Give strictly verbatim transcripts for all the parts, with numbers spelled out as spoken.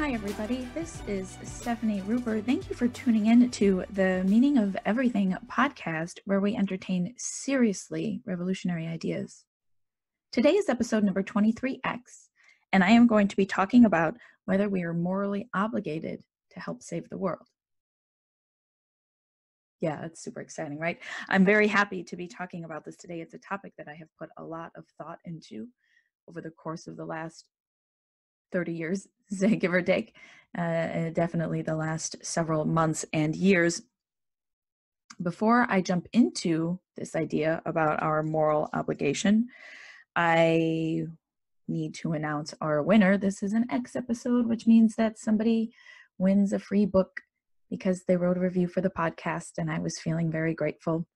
Hi everybody, this is Stefani Ruper. Thank you for tuning in to the Meaning of Everything podcast, where we entertain seriously revolutionary ideas. Today is episode number twenty-three X, and I am going to be talking about whether we are morally obligated to help save the world. Yeah, that's super exciting, right? I'm very happy to be talking about this today. It's a topic that I have put a lot of thought into over the course of the last thirty years, say, give or take, uh, definitely the last several months and years. Before I jump into this idea about our moral obligation, I need to announce our winner. This is an X episode, which means that somebody wins a free book because they wrote a review for the podcast, and I was feeling very grateful.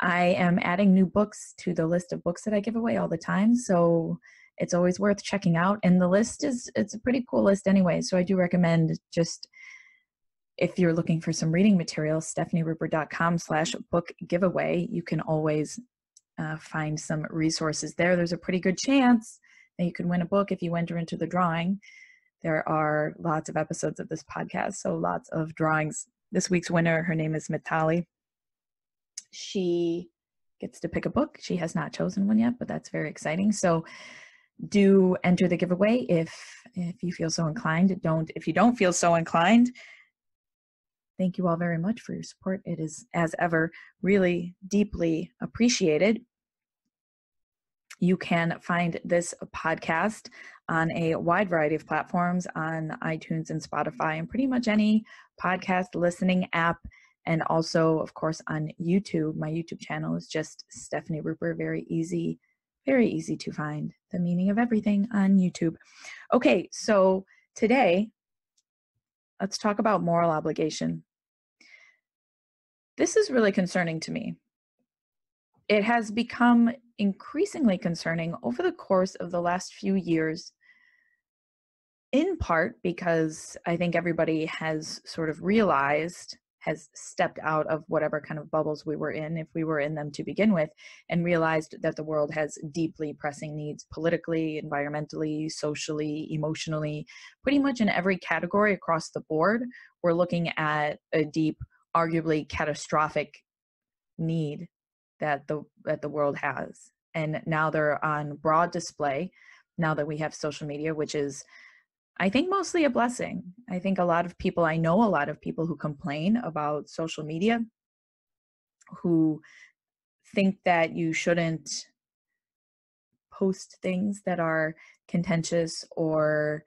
I am adding new books to the list of books that I give away all the time, so it's always worth checking out. And the list is, it's a pretty cool list anyway. So I do recommend, just if you're looking for some reading material, stefaniruper.com slash book giveaway. You can always uh, find some resources there. There's a pretty good chance that you could win a book if you enter into the drawing. There are lots of episodes of this podcast, so lots of drawings. This week's winner, her name is Mitali. She gets to pick a book. She has not chosen one yet, but that's very exciting. So do enter the giveaway if if you feel so inclined. Don't if you don't feel so inclined. Thank you all very much for your support. It is, as ever, really deeply appreciated. You can find this podcast on a wide variety of platforms, on iTunes and Spotify and pretty much any podcast listening app, and also, of course, on YouTube. My YouTube channel is just Stefani Ruper. Very easy Very easy to find the Meaning of Everything on YouTube. Okay, so today, let's talk about moral obligation. This is really concerning to me. It has become increasingly concerning over the course of the last few years, in part because I think everybody has sort of realized, has stepped out of whatever kind of bubbles we were in, if we were in them to begin with, and realized that the world has deeply pressing needs politically, environmentally, socially, emotionally, pretty much in every category across the board. We're looking at a deep, arguably catastrophic need that the, that the world has. And now they're on broad display, now that we have social media, which is, I think, mostly a blessing. I think a lot of people, I know a lot of people who complain about social media, who think that you shouldn't post things that are contentious or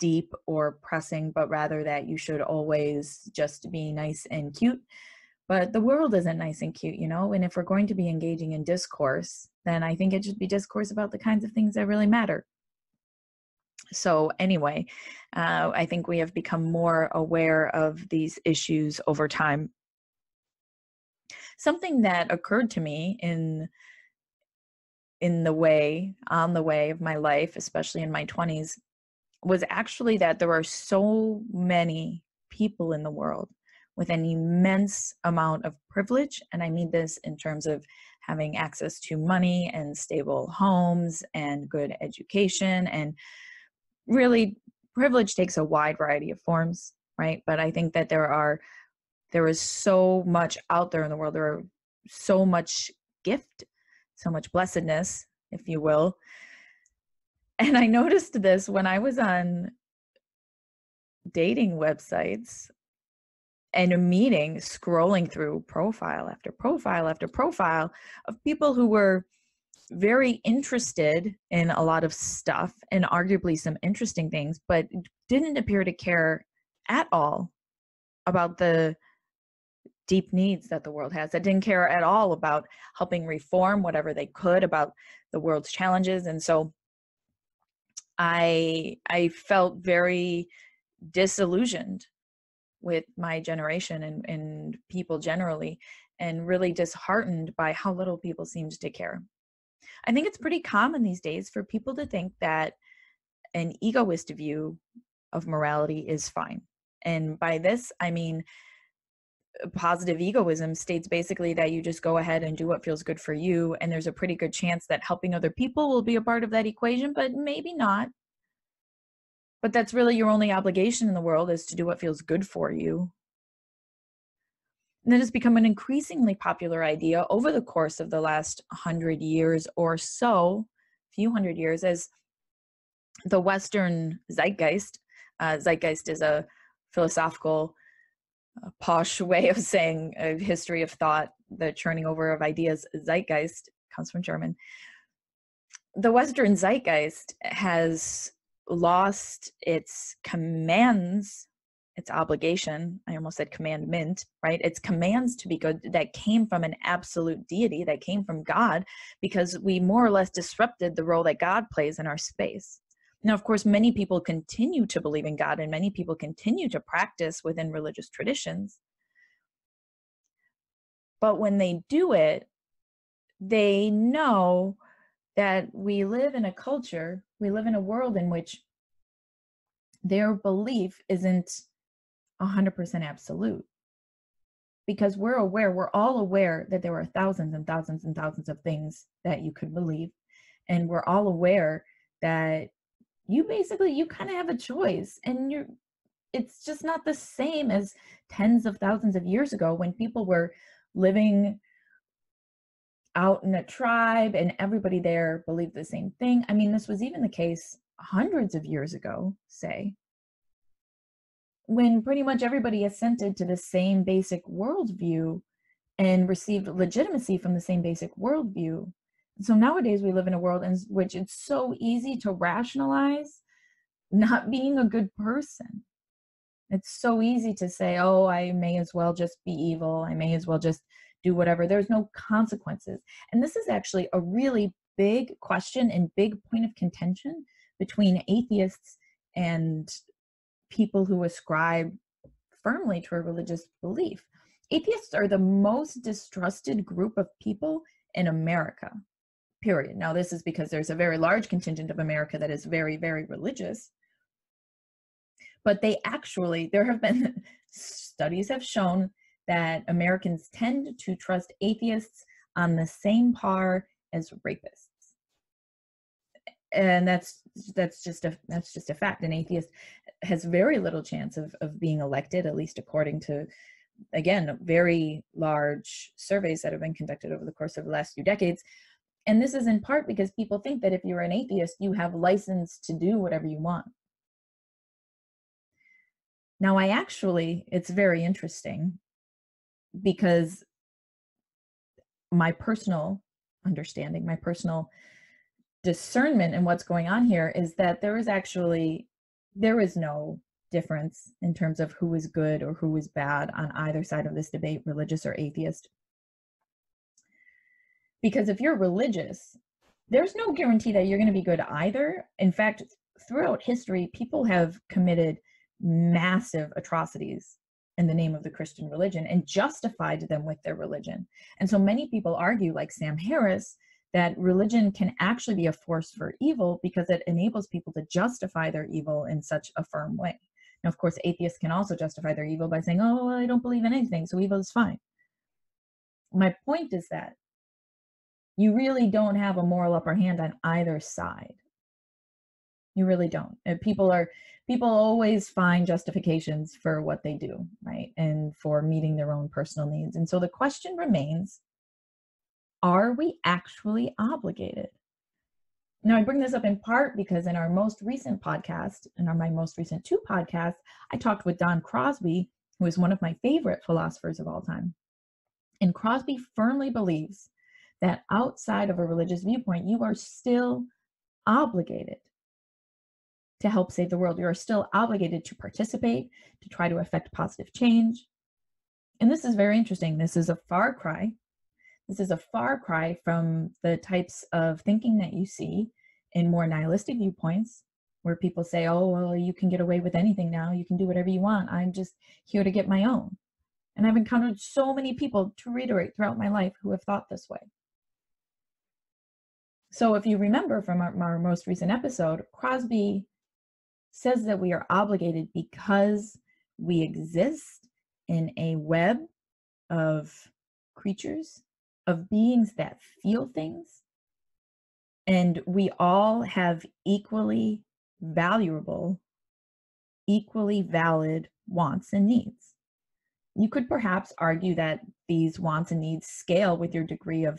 deep or pressing, but rather that you should always just be nice and cute. But the world isn't nice and cute, you know? And if we're going to be engaging in discourse, then I think it should be discourse about the kinds of things that really matter. So anyway, uh, I think we have become more aware of these issues over time. Something that occurred to me in, in the way, on the way of my life, especially in my twenties, was actually that there are so many people in the world with an immense amount of privilege. And I mean this in terms of having access to money and stable homes and good education, and really, privilege takes a wide variety of forms, right? But I think that there are, there is so much out there in the world. There are so much gift, so much blessedness, if you will. And I noticed this when I was on dating websites and a meeting, scrolling through profile after profile after profile of people who were very interested in a lot of stuff and arguably some interesting things, but didn't appear to care at all about the deep needs that the world has. That didn't care at all about helping reform whatever they could about the world's challenges. And so I, I felt very disillusioned with my generation and, and people generally, and really disheartened by how little people seemed to care. I think it's pretty common these days for people to think that an egoist view of morality is fine. And by this, I mean, positive egoism states basically that you just go ahead and do what feels good for you. And there's a pretty good chance that helping other people will be a part of that equation, but maybe not. But that's really your only obligation in the world, is to do what feels good for you. And that has become an increasingly popular idea over the course of the last hundred years or so, few hundred years, as the Western zeitgeist. Uh, zeitgeist is a philosophical, uh, posh way of saying a history of thought, the churning over of ideas. Zeitgeist comes from German. The Western zeitgeist has lost its commands, its obligation. I almost said commandment, right? Its commands to be good that came from an absolute deity, that came from God, because we more or less disrupted the role that God plays in our space. Now, of course, many people continue to believe in God, and many people continue to practice within religious traditions. But when they do it, they know that we live in a culture, we live in a world in which their belief isn't one hundred percent absolute. Because we're aware, we're all aware that there are thousands and thousands and thousands of things that you could believe. And we're all aware that you basically, you kind of have a choice, and you're, it's just not the same as tens of thousands of years ago when people were living out in a tribe and everybody there believed the same thing. I mean, this was even the case hundreds of years ago, say, when pretty much everybody assented to the same basic worldview and received legitimacy from the same basic worldview. So nowadays we live in a world in which it's so easy to rationalize not being a good person. It's so easy to say, oh, I may as well just be evil. I may as well just do whatever. There's no consequences. And this is actually a really big question and big point of contention between atheists and people who ascribe firmly to a religious belief. Atheists are the most distrusted group of people in America. Period. Now, this is because there's a very large contingent of America that is very, very religious. But they actually, there have been studies have shown that Americans tend to trust atheists on the same par as rapists. And that's that's just a that's just a fact. An atheist has very little chance of, of being elected, at least according to, again, very large surveys that have been conducted over the course of the last few decades. And this is in part because people think that if you're an atheist, you have license to do whatever you want. Now, I actually, it's very interesting because my personal understanding, my personal discernment in what's going on here is that there is actually, there is no difference in terms of who is good or who is bad on either side of this debate, religious or atheist. Because if you're religious, there's no guarantee that you're going to be good either. In fact, throughout history, people have committed massive atrocities in the name of the Christian religion and justified them with their religion. And so many people argue, like Sam Harris, that religion can actually be a force for evil because it enables people to justify their evil in such a firm way. Now, of course, atheists can also justify their evil by saying, oh, well, I don't believe in anything, so evil is fine. My point is that you really don't have a moral upper hand on either side. You really don't. People are, people always find justifications for what they do, right? And for meeting their own personal needs. And so the question remains, are we actually obligated? Now, I bring this up in part because in our most recent podcast, in our, my most recent two podcasts, I talked with Don Crosby, who is one of my favorite philosophers of all time. And Crosby firmly believes that outside of a religious viewpoint, you are still obligated to help save the world. You are still obligated to participate, to try to affect positive change. And this is very interesting. This is a far cry. This is a far cry from the types of thinking that you see in more nihilistic viewpoints, where people say, oh, well, you can get away with anything now. You can do whatever you want. I'm just here to get my own. And I've encountered so many people, to reiterate, throughout my life who have thought this way. So if you remember from our, our most recent episode, Crosby says that we are obligated because we exist in a web of creatures, of beings that feel things, and we all have equally valuable equally valid wants and needs. You could perhaps argue that these wants and needs scale with your degree of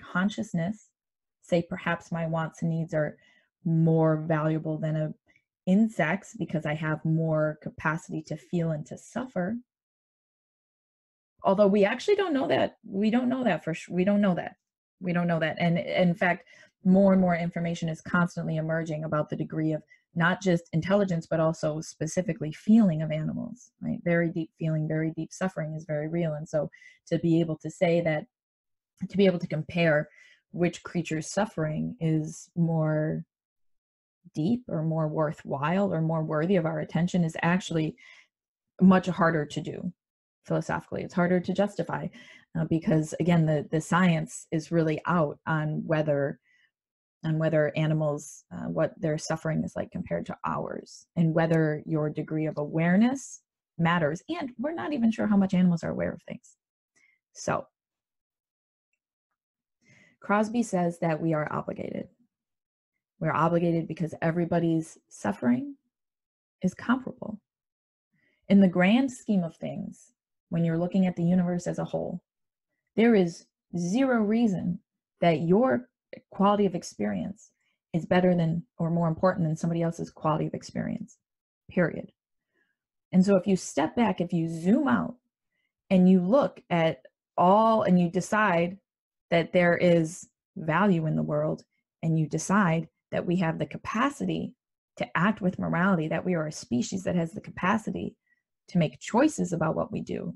consciousness. Say perhaps my wants and needs are more valuable than an insect's because I have more capacity to feel and to suffer. Although we actually don't know that. We don't know that for sure. We don't know that. We don't know that. And in fact, more and more information is constantly emerging about the degree of not just intelligence, but also specifically feeling of animals, right? Very deep feeling, very deep suffering is very real. And so to be able to say that, to be able to compare which creature's suffering is more deep or more worthwhile or more worthy of our attention is actually much harder to do philosophically. It's harder to justify uh, because, again, the, the science is really out on whether on whether animals, uh, what their suffering is like compared to ours, and whether your degree of awareness matters. And we're not even sure how much animals are aware of things. So Crosby says that we are obligated. We're obligated because everybody's suffering is comparable. In the grand scheme of things, when you're looking at the universe as a whole, there is zero reason that your quality of experience is better than or more important than somebody else's quality of experience, period. And so if you step back, if you zoom out and you look at all and you decide that there is value in the world, and you decide that we have the capacity to act with morality, that we are a species that has the capacity to make choices about what we do,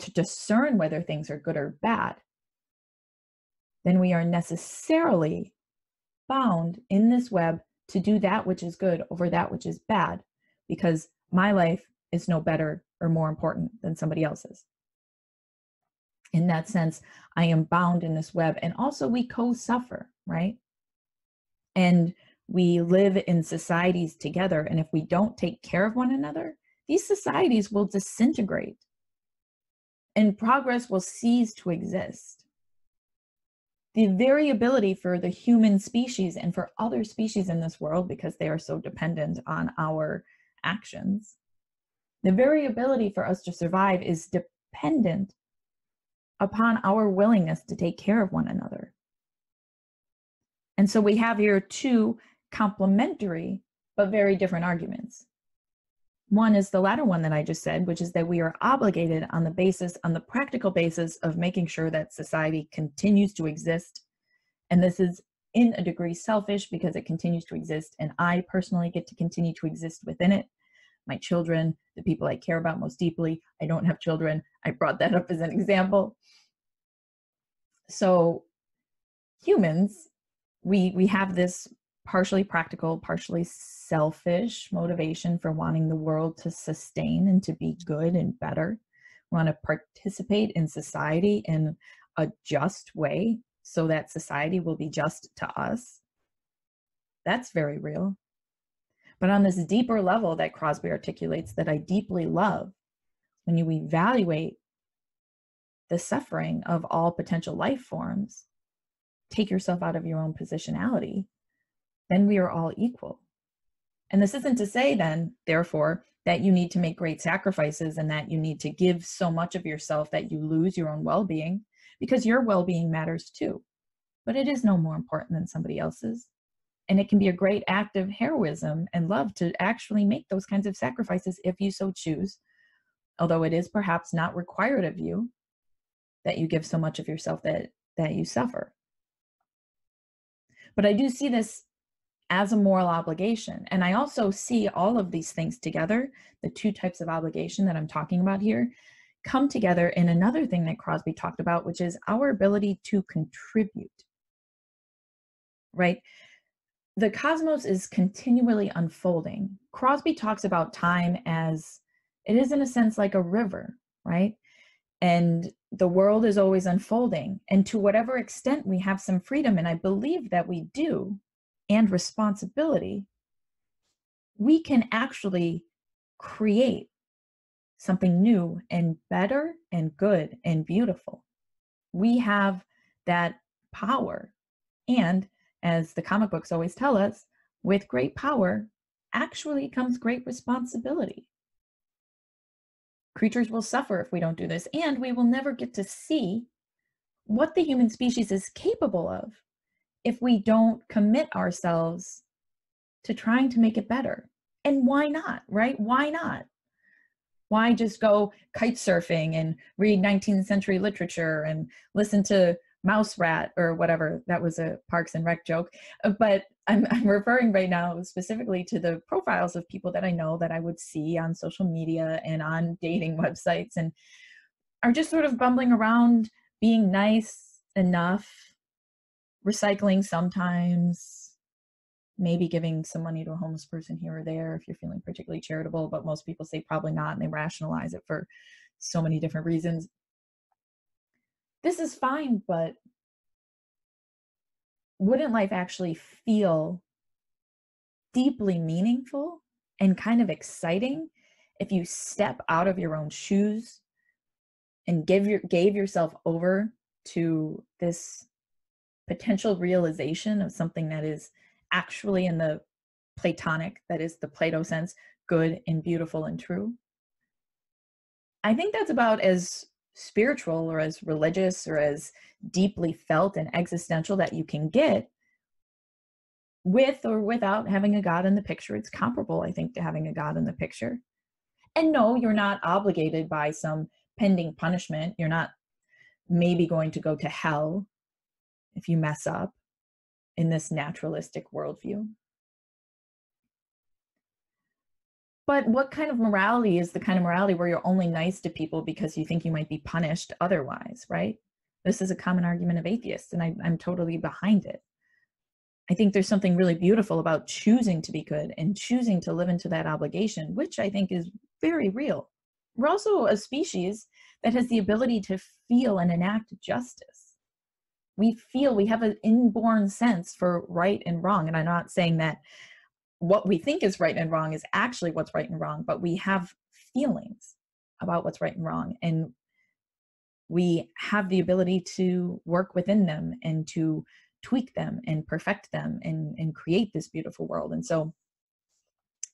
to discern whether things are good or bad, then we are necessarily bound in this web to do that which is good over that which is bad, because my life is no better or more important than somebody else's. In that sense, I am bound in this web, and also we co-suffer, right? And we live in societies together, and if we don't take care of one another, these societies will disintegrate and progress will cease to exist. The variability for the human species and for other species in this world, because they are so dependent on our actions, the variability for us to survive is dependent upon our willingness to take care of one another. And so we have here two complementary but very different arguments. One is the latter one that I just said, which is that we are obligated on the basis, on the practical basis of making sure that society continues to exist. And this is in a degree selfish because it continues to exist, and I personally get to continue to exist within it. My children, the people I care about most deeply. I don't have children. I brought that up as an example. So humans, we, we have this partially practical, partially selfish motivation for wanting the world to sustain and to be good and better. We want to participate in society in a just way so that society will be just to us. That's very real. But on this deeper level that Crosby articulates that I deeply love, when you evaluate the suffering of all potential life forms, take yourself out of your own positionality, then we are all equal. And this isn't to say then, therefore, that you need to make great sacrifices and that you need to give so much of yourself that you lose your own well-being, because your well-being matters too. But it is no more important than somebody else's. And it can be a great act of heroism and love to actually make those kinds of sacrifices if you so choose, although it is perhaps not required of you that you give so much of yourself that, that you suffer. But I do see this as a moral obligation. And I also see all of these things together, the two types of obligation that I'm talking about here, come together in another thing that Crosby talked about, which is our ability to contribute, right? The cosmos is continually unfolding. Crosby talks about time as, it is in a sense like a river, right? And the world is always unfolding. And to whatever extent we have some freedom, and I believe that we do, and responsibility, we can actually create something new and better and good and beautiful. We have that power. And as the comic books always tell us, with great power actually comes great responsibility. Creatures will suffer if we don't do this, and we will never get to see what the human species is capable of if we don't commit ourselves to trying to make it better. And why not, right? Why not? Why just go kite surfing and read nineteenth century literature and listen to Mouse Rat or whatever? That was a Parks and Rec joke. But I'm, I'm referring right now specifically to the profiles of people that I know that I would see on social media and on dating websites, and are just sort of bumbling around being nice enough, recycling sometimes, maybe giving some money to a homeless person here or there if you're feeling particularly charitable, but most people say probably not, and they rationalize it for so many different reasons. This is fine, but wouldn't life actually feel deeply meaningful and kind of exciting if you step out of your own shoes and give your, gave yourself over to this potential realization of something that is actually, in the Platonic, that is the Plato sense, good and beautiful and true? I think that's about as spiritual or as religious or as deeply felt and existential that you can get, with or without having a God in the picture. It's comparable, I think, to having a God in the picture. And no, you're not obligated by some pending punishment. You're not maybe going to go to hell if you mess up in this naturalistic worldview. But what kind of morality is the kind of morality where you're only nice to people because you think you might be punished otherwise, right? This is a common argument of atheists, and I, I'm totally behind it. I think there's something really beautiful about choosing to be good and choosing to live into that obligation, which I think is very real. We're also a species that has the ability to feel and enact justice. We feel, we have an inborn sense for right and wrong. And I'm not saying that what we think is right and wrong is actually what's right and wrong, but we have feelings about what's right and wrong. And we have the ability to work within them and to tweak them and perfect them and, and create this beautiful world. And so,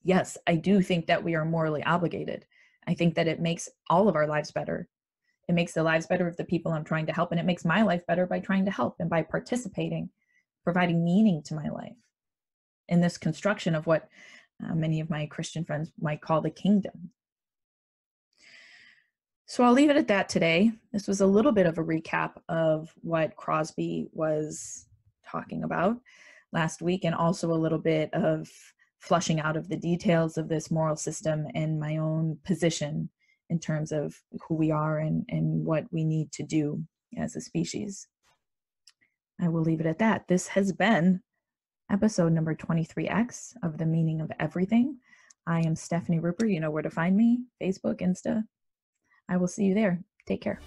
yes, I do think that we are morally obligated. I think that it makes all of our lives better. It makes the lives better of the people I'm trying to help, and it makes my life better by trying to help and by participating, providing meaning to my life in this construction of what uh, many of my Christian friends might call the kingdom. So I'll leave it at that today. This was a little bit of a recap of what Crosby was talking about last week, and also a little bit of flushing out of the details of this moral system and my own position in terms of who we are and, and what we need to do as a species. I will leave it at that. This has been episode number twenty-three X of The Meaning of Everything. I am Stefani Ruper. You know where to find me: Facebook, Insta. I will see you there. Take care.